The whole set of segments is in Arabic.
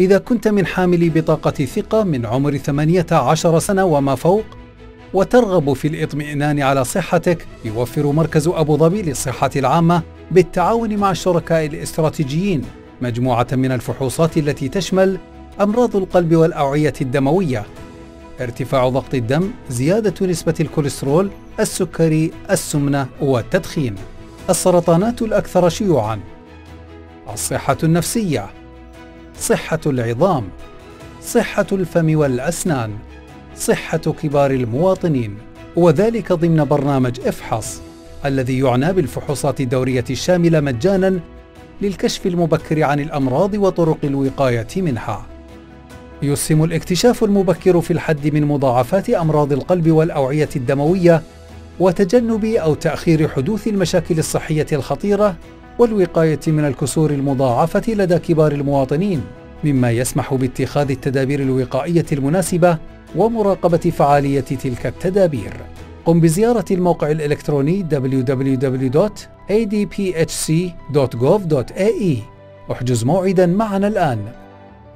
إذا كنت من حاملي بطاقة ثقة من عمر 18 سنة وما فوق وترغب في الإطمئنان على صحتك، يوفر مركز أبوظبي للصحة العامة بالتعاون مع الشركاء الاستراتيجيين مجموعة من الفحوصات التي تشمل أمراض القلب والأوعية الدموية، ارتفاع ضغط الدم، زيادة نسبة الكوليسترول، السكري، السمنة والتدخين، السرطانات الأكثر شيوعاً، الصحة النفسية، صحة العظام، صحة الفم والأسنان، صحة كبار المواطنين، وذلك ضمن برنامج افحص الذي يعنى بالفحوصات الدورية الشاملة مجاناً للكشف المبكر عن الأمراض وطرق الوقاية منها. يسهم الاكتشاف المبكر في الحد من مضاعفات أمراض القلب والأوعية الدموية وتجنب أو تأخير حدوث المشاكل الصحية الخطيرة والوقاية من الكسور المضاعفة لدى كبار المواطنين، مما يسمح باتخاذ التدابير الوقائية المناسبة ومراقبة فعالية تلك التدابير. قم بزيارة الموقع الإلكتروني www.adphc.gov.ae واحجز موعداً معنا الآن.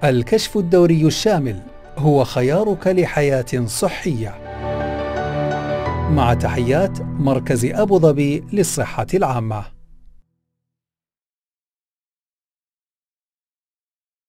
الكشف الدوري الشامل هو خيارك لحياة صحية. مع تحيات مركز أبوظبي للصحة العامة.